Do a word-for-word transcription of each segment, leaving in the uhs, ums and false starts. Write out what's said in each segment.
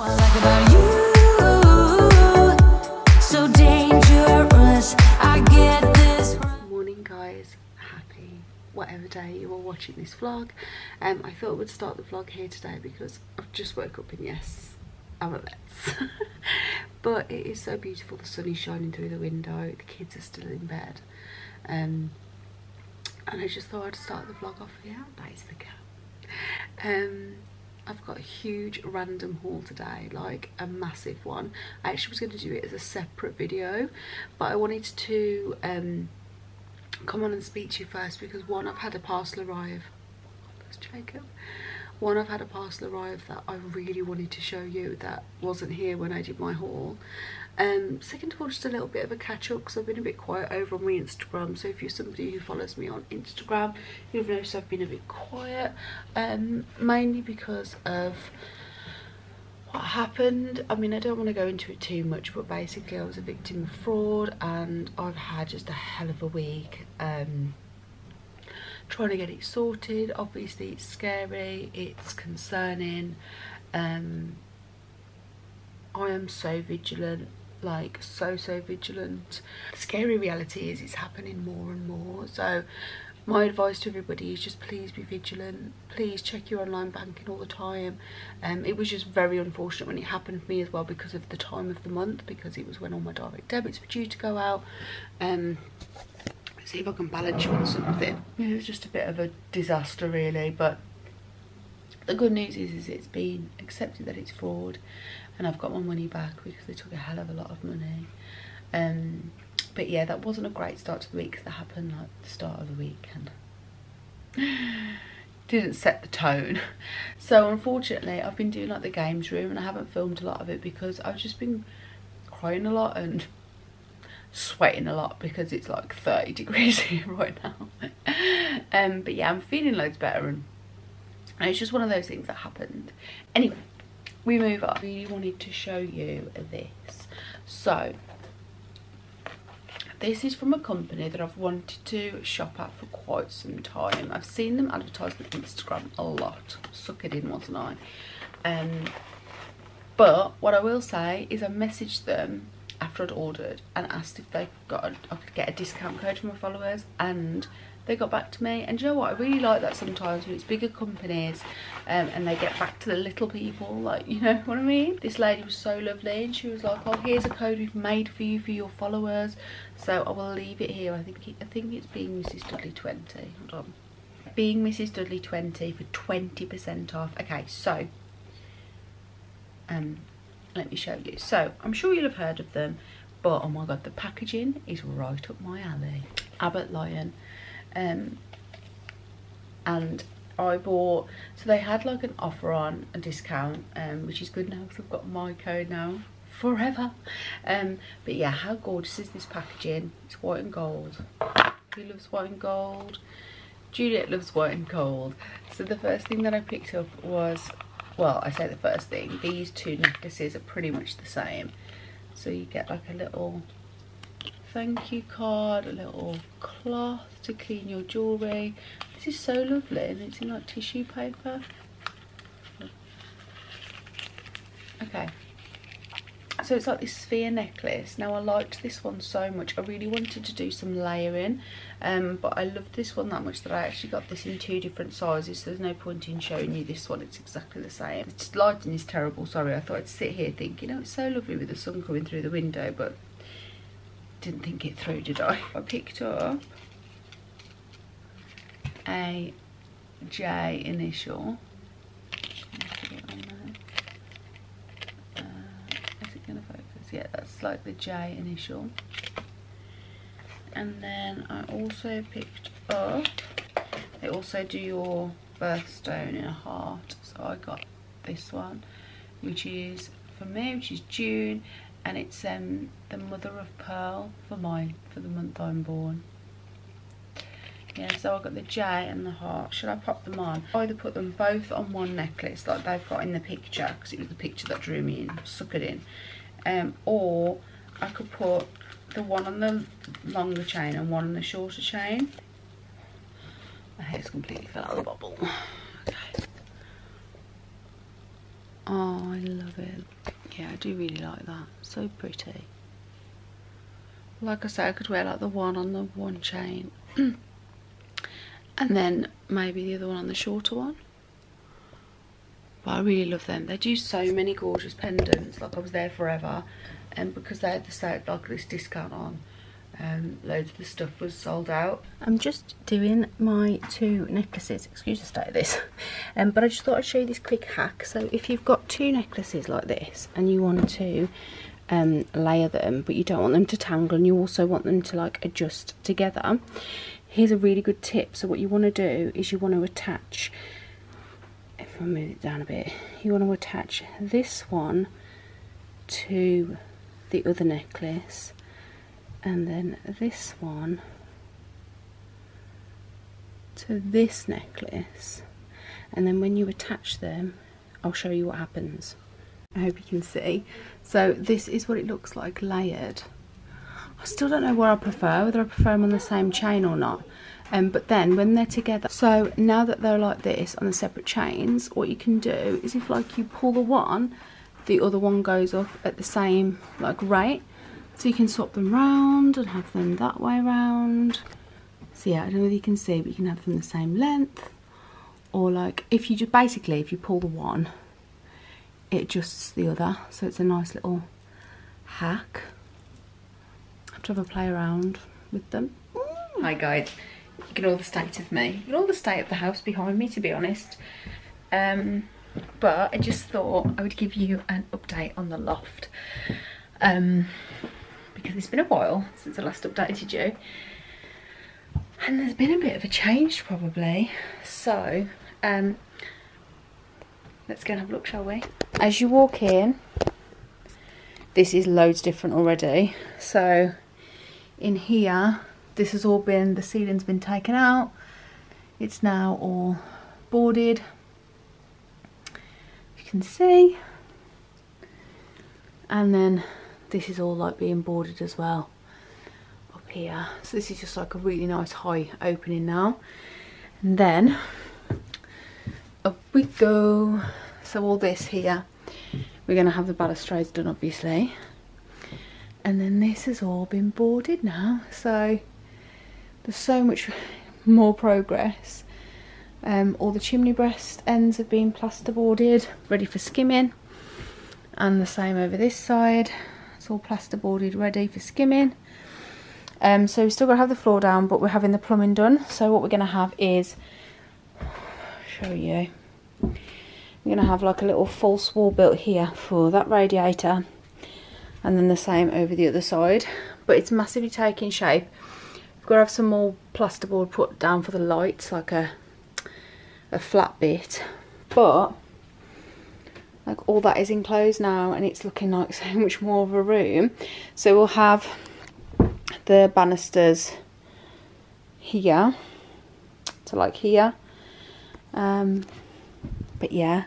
What I like about you, so dangerous, I get this right. Morning guys, happy whatever day you are watching this vlog. Um, I thought I would start the vlog here today because I've just woke up and yes, I'm a mess. But it is so beautiful, the sun is shining through the window, the kids are still in bed. Um, and I just thought I'd start the vlog off here. That is the cat. Um, I've got a huge random haul today, like a massive one. I actually was going to do it as a separate video, but I wanted to um, come on and speak to you first because one, I've had a parcel arrive. That's Jacob. One, I've had a parcel arrive that I really wanted to show you that wasn't here when I did my haul. Um, second of all, just a little bit of a catch up because I've been a bit quiet over on my Instagram. So if you're somebody who follows me on Instagram, you'll notice I've been a bit quiet, um, mainly because of what happened. I mean, I don't want to go into it too much, but basically I was a victim of fraud and I've had just a hell of a week. Um, trying to get it sorted. Obviously it's scary, it's concerning. um I am so vigilant, like so so vigilant. The scary reality is it's happening more and more, so my advice to everybody is just please be vigilant, please check your online banking all the time. Um, it was just very unfortunate when it happened for me as well because of the time of the month, because it was when all my direct debits were due to go out. um See if I can balance you on something. It was just a bit of a disaster really, but the good news is, is it's been accepted that it's fraud and I've got my money back because they took a hell of a lot of money. Um, but yeah, that wasn't a great start to the week because that happened like the start of the week and didn't set the tone. So unfortunately I've been doing like the games room and I haven't filmed a lot of it because I've just been crying a lot and sweating a lot because it's like thirty degrees here right now. Um but yeah, I'm feeling loads better and it's just one of those things that happened. Anyway, we move on. I really wanted to show you this. So this is from a company that I've wanted to shop at for quite some time. I've seen them advertised on Instagram a lot. Suckered in, wasn't I? Um but what I will say is I messaged them after I'd ordered and asked if they got a, I could get a discount code for my followers, and they got back to me. And you know what, I really like that sometimes when it's bigger companies um, and they get back to the little people, like, you know what I mean? This lady was so lovely and she was like, oh, here's a code we've made for you for your followers. So I will leave it here. I think it, I think it's being Missus Dudley twenty. Hold on. Being Missus Dudley twenty for twenty percent off. Okay, so um let me show you. So I'm sure you'll have heard of them, but oh my god, the packaging is right up my alley. Abbott Lyon. Um and I bought, so they had like an offer on a discount, um which is good now because I've got my code now forever. Um but yeah, how gorgeous is this packaging? It's white and gold. Who loves white and gold? Juliette loves white and gold. So the first thing that I picked up was, well, I say the first thing, these two necklaces are pretty much the same. So you get like a little thank you card, a little cloth to clean your jewellery. This is so lovely and it's in like tissue paper. Okay, so it's like this sphere necklace. Now I liked this one so much, I really wanted to do some layering, um, but I loved this one that much that I actually got this in two different sizes, so there's no point in showing you this one, it's exactly the same. It's lighting is terrible, sorry. I thought I'd sit here thinking, oh, it's so lovely with the sun coming through the window, but didn't think it through, did I? I picked up a J initial. Yeah, that's like the J initial. And then I also picked up, they also do your birthstone in a heart, so I got this one, which is for me, which is June, and it's um the mother of pearl for mine, for the month I'm born. Yeah, so I got the J and the heart. Should I pop them on? I either put them both on one necklace like they've got in the picture, because it was the picture that drew me in, suckered in. Um, or I could put the one on the longer chain and one on the shorter chain. My hair's completely fell out of the bubble. Okay. Oh, I love it. Yeah, I do really like that. So pretty. Like I say, I could wear like the one on the one chain and then maybe the other one on the shorter one. But I really love them. They do so many gorgeous pendants. Like, I was there forever, and because they had the sale, like this discount on, um, loads of the stuff was sold out. I'm just doing my two necklaces. Excuse the state of this, um, but I just thought I'd show you this quick hack. So if you've got two necklaces like this and you want to um, layer them, but you don't want them to tangle, and you also want them to like adjust together, here's a really good tip. So what you want to do is you want to attach. I'll move it down a bit. You want to attach this one to the other necklace, and then this one to this necklace, and then when you attach them, I'll show you what happens. I hope you can see. So this is what it looks like layered. I still don't know what I prefer, whether I prefer them on the same chain or not. Um, but then when they're together, so now that they're like this on the separate chains, what you can do is if like you pull the one, the other one goes up at the same like rate. So you can swap them round and have them that way round. So yeah, I don't know whether you can see, but you can have them the same length. Or like if you just basically, if you pull the one, it adjusts the other. So it's a nice little hack. I have to have a play around with them. Mm. Hi guys. Ignore the state of me, ignore the state of the house behind me, to be honest, um but I just thought I would give you an update on the loft, um because it's been a while since I last updated you, and there's been a bit of a change probably. So um let's go and have a look, shall we? As you walk in, this is loads different already. So in here, this has all been, the ceiling's been taken out. It's now all boarded. You can see. And then this is all like being boarded as well up here. So this is just like a really nice high opening now. And then up we go. So all this here, we're gonna have the balustrades done obviously. And then this has all been boarded now. So there's so much more progress. Um, all the chimney breast ends have been plasterboarded, ready for skimming. And the same over this side. It's all plasterboarded, ready for skimming. Um, so we've still got to have the floor down, but we're having the plumbing done. So what we're going to have is, I'll show you. We're going to have like a little false wall built here for that radiator. And then the same over the other side. But it's massively taking shape. Got to have some more plasterboard put down for the lights, like a a flat bit, but like all that is enclosed now, and it's looking like so much more of a room. So we'll have the banisters here, so like here, um, but yeah,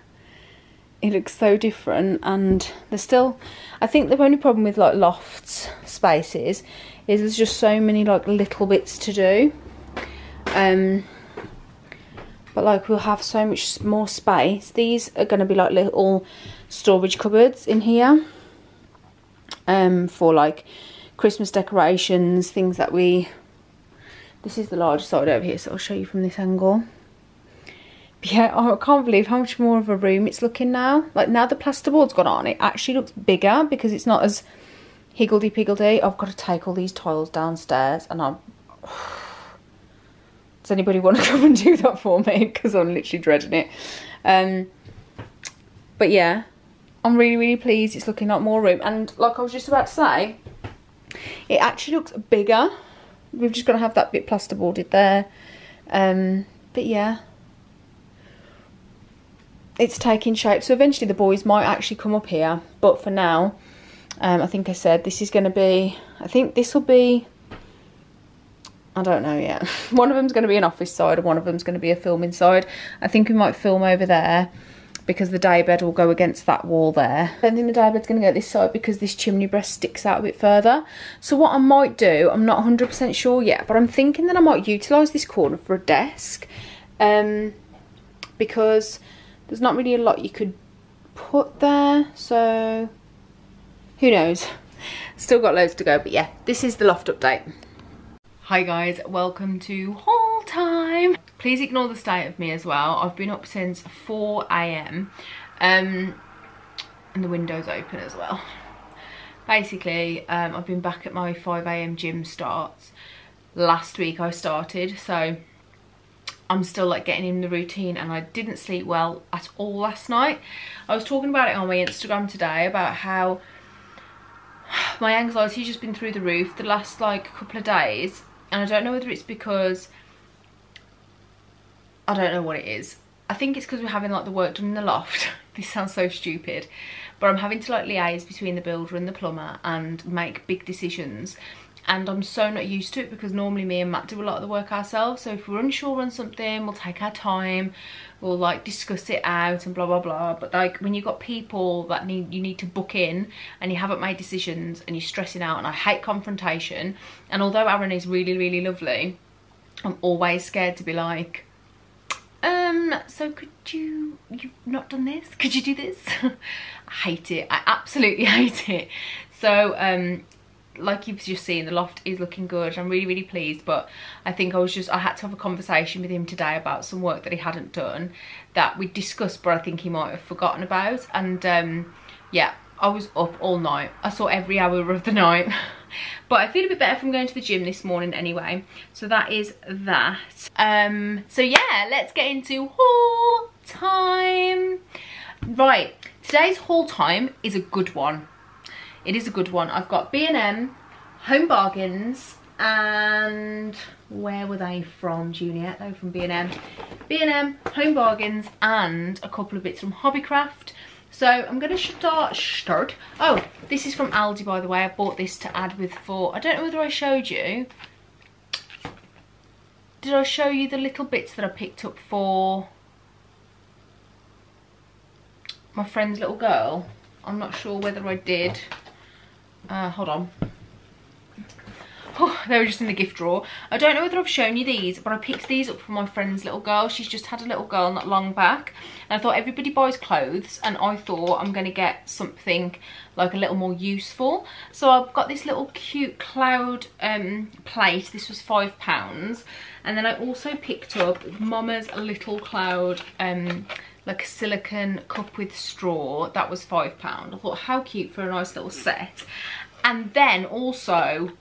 it looks so different. And there's still, I think the only problem with like lofts spaces is there's just so many like little bits to do, um but like we'll have so much more space. These are going to be like little storage cupboards in here, um for like Christmas decorations, things that we, this is the larger side over here, so I'll show you from this angle. But yeah, I can't believe how much more of a room it's looking now. Like now the plasterboard's gone on, it actually looks bigger because it's not as higgledy-piggledy. I've got to take all these tiles downstairs, and I'm... Does anybody want to come and do that for me? Because I'm literally dreading it. Um, but yeah, I'm really, really pleased. It's looking like more room. And like I was just about to say, it actually looks bigger. We've just got to have that bit plasterboarded there. Um, but yeah, it's taking shape. So eventually the boys might actually come up here. But for now... Um, I think I said this is going to be, I think this will be, I don't know yet. One of them's going to be an office side and one of them's going to be a filming side. I think we might film over there because the daybed will go against that wall there. I don't think the daybed's going to go this side because this chimney breast sticks out a bit further. So what I might do, I'm not one hundred percent sure yet, but I'm thinking that I might utilise this corner for a desk, um, because there's not really a lot you could put there, so who knows, still got loads to go. But yeah, this is the loft update. Hi guys, welcome to haul time. Please ignore the state of me as well. I've been up since four A M um and the window's open as well. Basically, um, I've been back at my five A M gym starts. Last week I started, so I'm still like getting in the routine, and I didn't sleep well at all last night. I was talking about it on my Instagram today about how my anxiety's just been through the roof the last like couple of days, and I don't know whether it's because, I don't know what it is. I think it's because we're having like the work done in the loft. This sounds so stupid, but I'm having to like liaise between the builder and the plumber and make big decisions, and I'm so not used to it because normally me and Matt do a lot of the work ourselves. So if we're unsure on something, we'll take our time, we'll like discuss it out and blah blah blah. But like when you've got people that need you need to book in and you haven't made decisions and you're stressing out, and I hate confrontation, and although Aaron is really really lovely, I'm always scared to be like, Um, so could you, you've not done this, could you do this? I hate it, I absolutely hate it. So um, like you've just seen, the loft is looking good, I'm really really pleased, but I think I was just, I had to have a conversation with him today about some work that he hadn't done that we discussed, but I think he might have forgotten about. And um, yeah, I was up all night, I saw every hour of the night. But I feel a bit better from going to the gym this morning anyway, so that is that. Um, so yeah, let's get into haul time. Right, today's haul time is a good one. It is a good one. I've got B and M, Home Bargains, and where were they from, Juliette? They were from B and M. B and M, Home Bargains, and a couple of bits from Hobbycraft. So I'm going to start, start, oh, this is from Aldi, by the way. I bought this to add with for, I don't know whether I showed you. Did I show you the little bits that I picked up for my friend's little girl? I'm not sure whether I did. Uh, hold on. Oh, they were just in the gift drawer. I don't know whether I've shown you these, but I picked these up for my friend's little girl. She's just had a little girl not long back, and I thought everybody buys clothes, and I thought I'm going to get something like a little more useful. So I've got this little cute cloud um, plate. This was five pounds, and then I also picked up Mama's little cloud, um, like a silicone cup with straw. That was five pounds. I thought, how cute for a nice little set. And then also,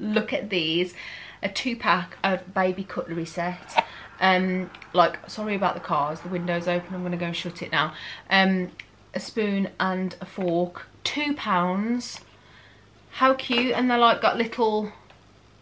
look at these, a two pack of baby cutlery set. Um like, sorry about the cars, the window's open, I'm gonna go shut it now. Um a spoon and a fork, two pounds. How cute. And they're like got little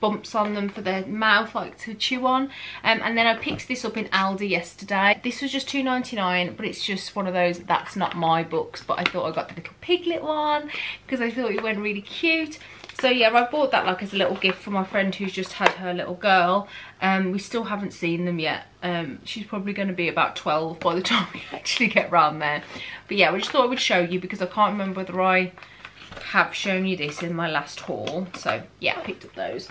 bumps on them for their mouth, like to chew on. Um, and then I picked this up in Aldi yesterday. This was just two ninety-nine, but it's just one of those, that's not my books, but I thought I got the little piglet one because I thought it went really cute. So yeah, I bought that like as a little gift for my friend who's just had her little girl. Um, we still haven't seen them yet. Um, she's probably going to be about twelve by the time we actually get round there. But yeah, I just thought I would show you because I can't remember whether I have shown you this in my last haul. So yeah, I picked up those.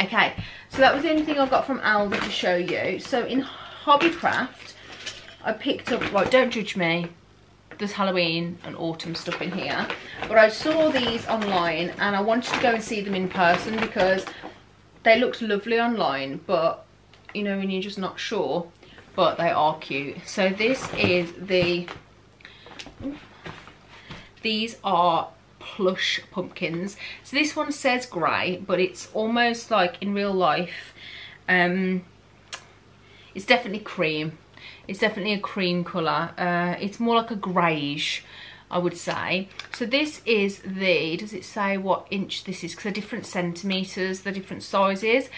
Okay, so that was the only thing I got from Aldi to show you. So in Hobbycraft, I picked up, right, don't judge me, there's Halloween and autumn stuff in here, but I saw these online and I wanted to go and see them in person because they looked lovely online, but you know when you're just not sure, but they are cute. So this is the, these are plush pumpkins. So this one says grey, but it's almost like in real life, um it's definitely cream. It's definitely a cream colour. Uh, it's more like a greyish, I would say. So this is the, does it say what inch this is? Because they're different centimetres, they're different sizes.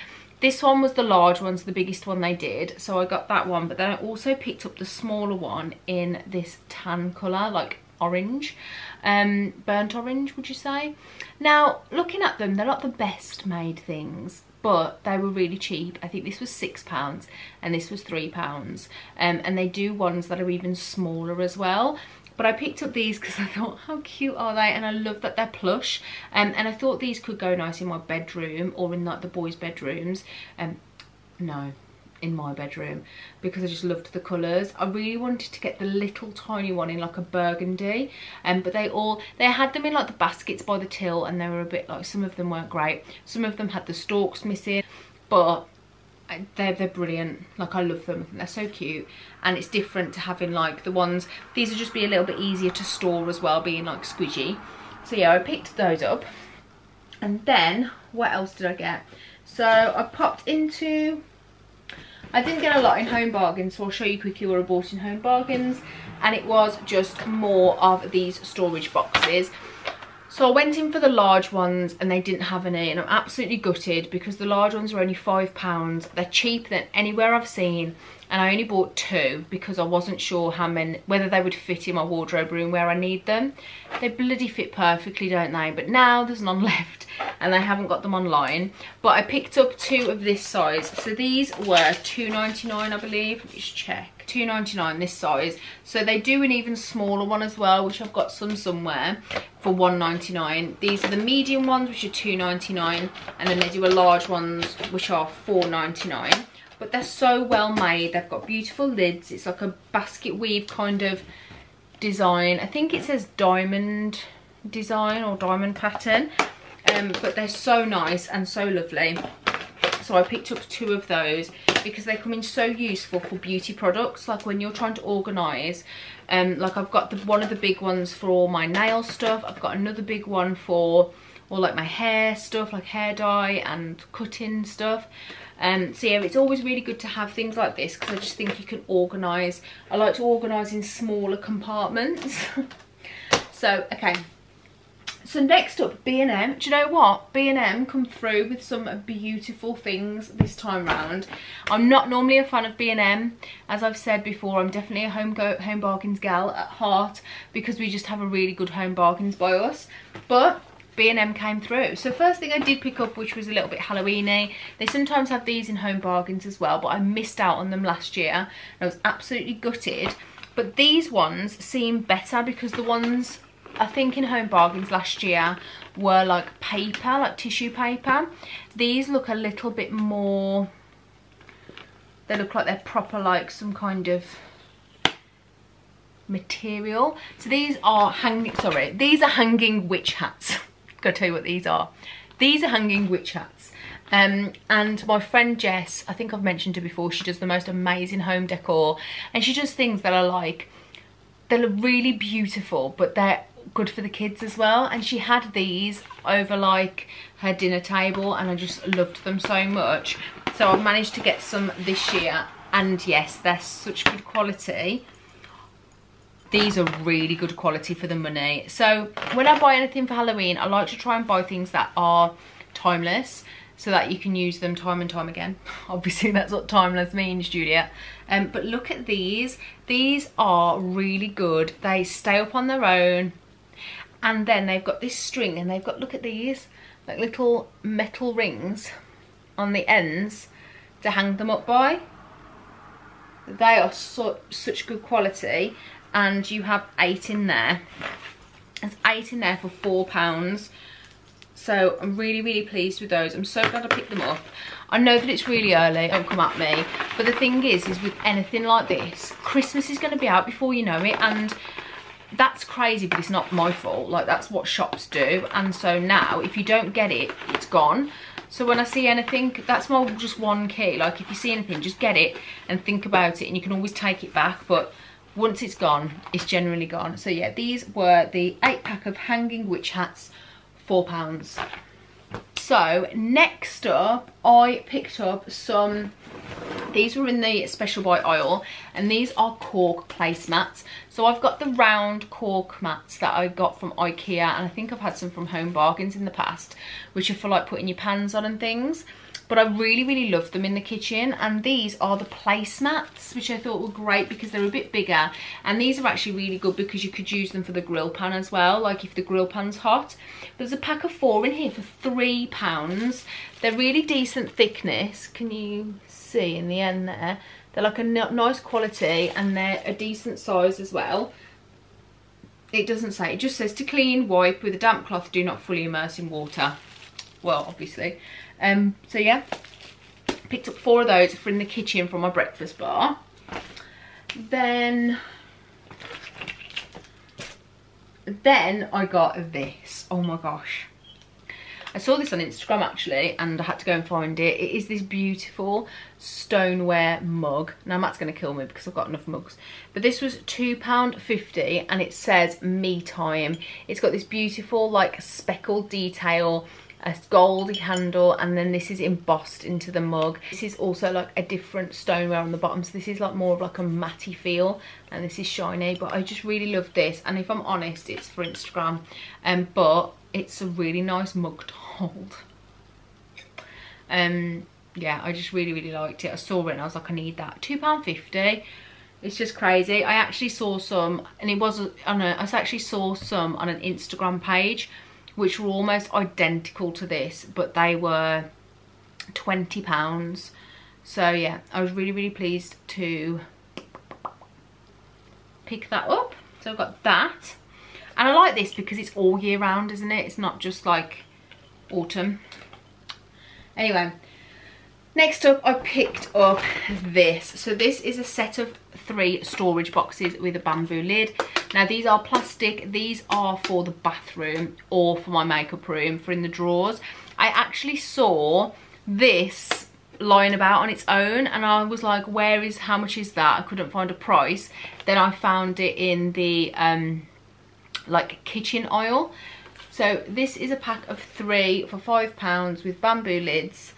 This one was the large one, so the biggest one they did. So I got that one, but then I also picked up the smaller one in this tan colour, like orange. Um, burnt orange, would you say? Now, looking at them, they're not the best made things, but they were really cheap. I think this was six pounds and this was three pounds. Um, and they do ones that are even smaller as well. But I picked up these because I thought, how cute are they? And I love that they're plush. Um, and I thought these could go nice in my bedroom or in like the boys' bedrooms. Um, no, in my bedroom because I just loved the colours. I really wanted to get the little tiny one in like a burgundy, and um, but they all they had them in like the baskets by the till, and they were a bit like, some of them weren't great, some of them had the stalks missing, but They're, they're brilliant. Like, I love them. They're so cute, and it's different to having like the ones, these would just be a little bit easier to store as well, being like squidgy. So yeah, I picked those up. And then what else did I get? So I popped into, I didn't get a lot in Home Bargains, so I'll show you quickly what I bought in Home Bargains. And it was just more of these storage boxes. So I went in for the large ones and they didn't have any, and I'm absolutely gutted because the large ones are only five pounds. They're cheaper than anywhere I've seen, and I only bought two because I wasn't sure how many, whether they would fit in my wardrobe room where I need them. They bloody fit perfectly, don't they? But now there's none left and I haven't got them online. But I picked up two of this size. So these were two ninety-nine, I believe. Let me just check. two ninety-nine, this size. So they do an even smaller one as well, which I've got some somewhere, for one ninety-nine. These are the medium ones, which are two ninety-nine, and then they do a large ones, which are four ninety-nine. But they're so well made. They've got beautiful lids. It's like a basket weave kind of design. I think it says diamond design or diamond pattern. Um, but they're so nice and so lovely. So I picked up two of those because they come in so useful for beauty products, like when you're trying to organise. Um, like I've got the, one of the big ones for all my nail stuff. I've got another big one for all like my hair stuff, like hair dye and cutting stuff. Um, so yeah, it's always really good to have things like this because I just think you can organise. I like to organise in smaller compartments. So, okay. So next up, B and M. Do you know what? B and M come through with some beautiful things this time round. I'm not normally a fan of B and M. As I've said before, I'm definitely a home, go home bargains gal at heart because we just have a really good Home Bargains by us. But B and M came through. So first thing I did pick up, which was a little bit Halloween-y. They sometimes have these in Home Bargains as well, but I missed out on them last year. I was absolutely gutted. But these ones seem better because the ones, I think, in Home Bargains last year were like paper, like tissue paper. These look a little bit more, they look like they're proper, like some kind of material. So these are hanging, sorry, these are hanging witch hats. Gotta tell you what these are. These are hanging witch hats. Um, and my friend Jess, I think I've mentioned her before, she does the most amazing home decor, and she does things that are like, they look really beautiful, but they're good for the kids as well. And she had these over like her dinner table, and I just loved them so much. So I've managed to get some this year, and yes, they're such good quality. These are really good quality for the money. So when I buy anything for Halloween, I like to try and buy things that are timeless, so that you can use them time and time again. Obviously that's what timeless means, Juliet. Um, but look at these. These are really good. They stay up on their own. And then they've got this string, and they've got, look at these, like little metal rings on the ends to hang them up by. They are so, such good quality. And you have eight in there. There's eight in there for four pounds. So I'm really, really pleased with those. I'm so glad I picked them up. I know that it's really early, don't come at me. But the thing is, is with anything like this, Christmas is going to be out before you know it. And that's crazy, but it's not my fault. Like, that's what shops do. And so now, if you don't get it, it's gone. So when I see anything, that's my just one key. Like, if you see anything, just get it and think about it. And you can always take it back. But once it's gone, it's generally gone. So yeah, these were the eight pack of hanging witch hats. four pounds. So next up, I picked up some, these were in the special buy aisle, and these are cork placemats. So I've got the round cork mats that I got from Ikea, and I think I've had some from Home Bargains in the past, which are for like putting your pans on and things. But I really, really love them in the kitchen, and these are the placemats, which I thought were great because they're a bit bigger, and these are actually really good because you could use them for the grill pan as well, like if the grill pan's hot. There's a pack of four in here for three pounds. They're really decent thickness, can you see in the end there? They're like a nice quality, and they're a decent size as well. It doesn't say, it just says to clean, wipe with a damp cloth, do not fully immerse in water. Well, obviously. Um, so yeah, picked up four of those for in the kitchen for my breakfast bar. Then then I got this. Oh my gosh, I saw this on Instagram actually, and I had to go and find it. It is this beautiful stoneware mug. Now Matt's going to kill me because I've got enough mugs. But this was two pounds fifty and it says me time. It's got this beautiful like speckled detail, a gold handle, and then this is embossed into the mug. This is also like a different stoneware on the bottom. So this is like more of like a matty feel, and this is shiny. But I just really love this. And if I'm honest, it's for Instagram. Um, but... it's a really nice mug to hold. Um, yeah, I just really, really liked it. I saw it and I was like, I need that. two pounds fifty. It's just crazy. I actually saw some, and it was on a, I actually saw some on an Instagram page, which were almost identical to this, but they were twenty pounds. So yeah, I was really, really pleased to pick that up. So I've got that. And I like this because it's all year round, isn't it? It's not just like autumn. Anyway, next up I picked up this. So this is a set of three storage boxes with a bamboo lid. Now these are plastic. These are for the bathroom or for my makeup room, for in the drawers. I actually saw this lying about on its own and I was like, where is, how much is that? I couldn't find a price. Then I found it in the... um, like kitchen oil. So this is a pack of three for five pounds with bamboo lids.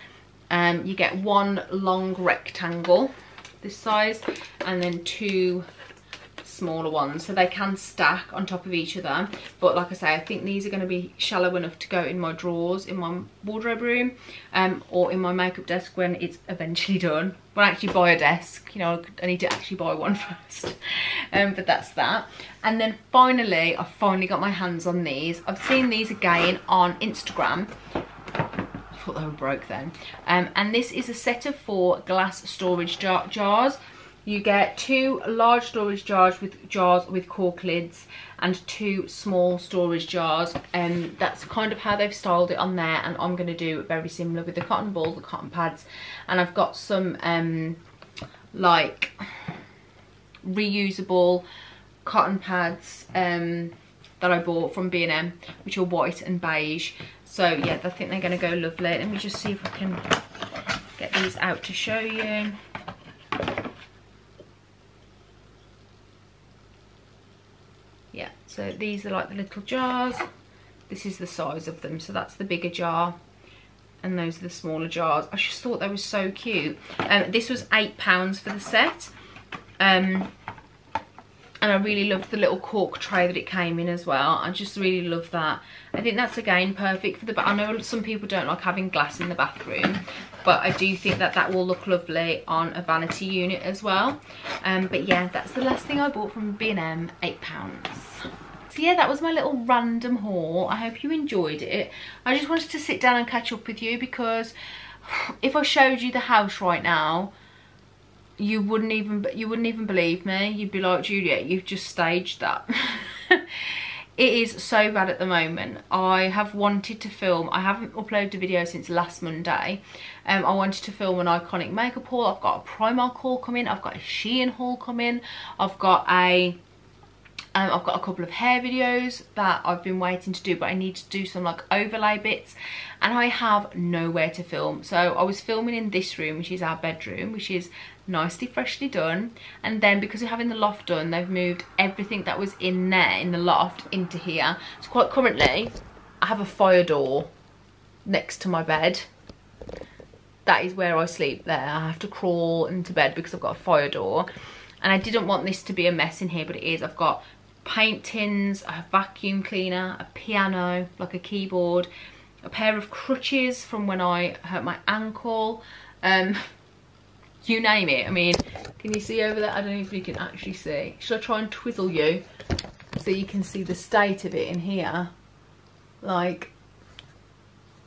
Um, you get one long rectangle this size and then two smaller ones, so they can stack on top of each other. But like I say, I think these are going to be shallow enough to go in my drawers in my wardrobe room, um, or in my makeup desk when it's eventually done, when I actually buy a desk. You know, I need to actually buy one first. Um, but that's that. And then finally, I finally got my hands on these. I've seen these again on Instagram. I thought they were broke then. Um, and this is a set of four glass storage jar jars. You get two large storage jars with jars with cork lids and two small storage jars. And um, that's kind of how they've styled it on there. And I'm going to do very similar with the cotton balls, the cotton pads. And I've got some um, like reusable cotton pads um, that I bought from B and M, which are white and beige. So yeah, I think they're going to go lovely. Let me just see if I can get these out to show you. Yeah, so these are like the little jars. This is the size of them. So that's the bigger jar and those are the smaller jars. I just thought they were so cute. Um, this was eight pounds for the set. Um, and I really loved the little cork tray that it came in as well. I just really love that. I think that's again perfect for the bath. I know some people don't like having glass in the bathroom, but I do think that that will look lovely on a vanity unit as well. Um, but yeah, that's the last thing I bought from B and M, eight pounds. So yeah, that was my little random haul. I hope you enjoyed it. I just wanted to sit down and catch up with you because if I showed you the house right now, you wouldn't even you wouldn't even believe me. You'd be like, Juliet, you've just staged that. It is so bad at the moment. I have wanted to film. I haven't uploaded a video since last Monday. Um, I wanted to film an iconic makeup haul. I've got a Primark haul coming. I've got a Shein haul coming. I've got a, um, I've got a couple of hair videos that I've been waiting to do, but I need to do some like overlay bits, and I have nowhere to film. So I was filming in this room, which is our bedroom, which is nicely freshly done, and then because we're having the loft done, they've moved everything that was in there in the loft into here. So quite currently I have a fire door next to my bed. That is where I sleep there. I have to crawl into bed because I've got a fire door, and I didn't want this to be a mess in here, but it is. I've got paintings, a vacuum cleaner, a piano, like a keyboard, a pair of crutches from when I hurt my ankle, um you name it. I mean, can you see over there? I don't know if you can actually see. Should I try and twizzle you so you can see the state of it in here? Like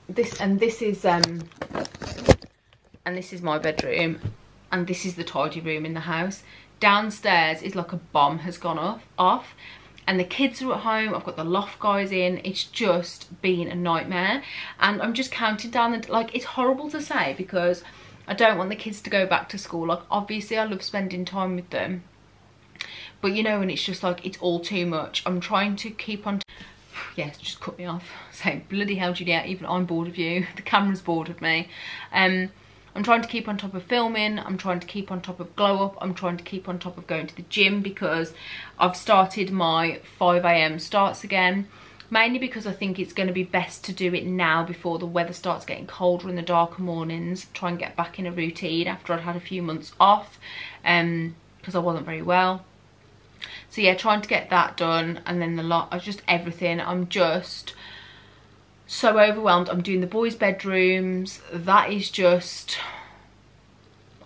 this, and this is um and this is my bedroom, and this is the tidy room in the house. Downstairs is like a bomb has gone off off and the kids are at home. I've got the loft guys in. It's just been a nightmare, and I'm just counting down the, like, it's horrible to say because I don't want the kids to go back to school. Like, obviously I love spending time with them, but you know, and it's just like, it's all too much. I'm trying to keep on. Yes, just cut me off. So bloody hell, Juliette, even I'm bored of you. The camera's bored of me. Um, I'm trying to keep on top of filming. I'm trying to keep on top of glow up. I'm trying to keep on top of going to the gym, because I've started my five A M starts again. Mainly because I think it's going to be best to do it now before the weather starts getting colder in the darker mornings. Try and get back in a routine after I'd had a few months off, um, because I wasn't very well. So yeah, trying to get that done, and then the lot, I just everything. I'm just so overwhelmed. I'm doing the boys' bedrooms. That is just,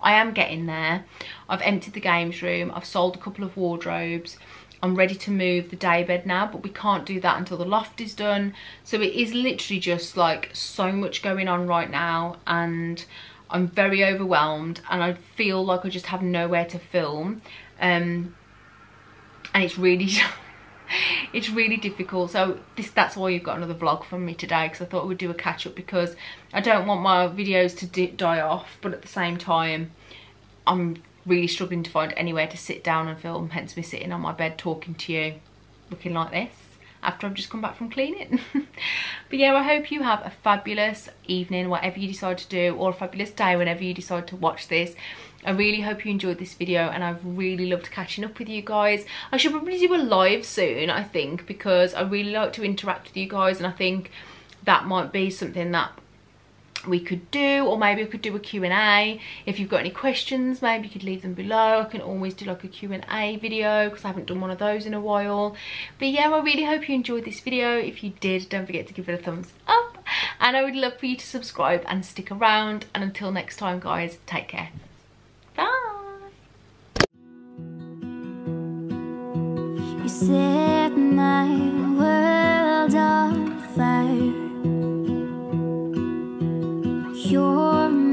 I am getting there. I've emptied the games room. I've sold a couple of wardrobes. I'm ready to move the daybed now, but we can't do that until the loft is done. So it is literally just like so much going on right now, and I'm very overwhelmed, and I feel like I just have nowhere to film. Um, and it's really, it's really difficult. So this, that's why you've got another vlog from me today, because I thought I would do a catch up, because I don't want my videos to di die off, but at the same time, I'm really struggling to find anywhere to sit down and film, hence me sitting on my bed talking to you looking like this after I've just come back from cleaning. But yeah, I hope you have a fabulous evening, whatever you decide to do, or a fabulous day whenever you decide to watch this. I really hope you enjoyed this video, and I've really loved catching up with you guys. I should probably do a live soon, I think, because I really like to interact with you guys, and I think that might be something that we could do. Or maybe I could do a Q and A. If you've got any questions, maybe you could leave them below. I can always do like a Q and A video, because I haven't done one of those in a while. But yeah, I really hope you enjoyed this video. If you did, don't forget to give it a thumbs up, and I would love for you to subscribe and stick around. And until next time, guys, take care. Bye. You set my world on fire. You're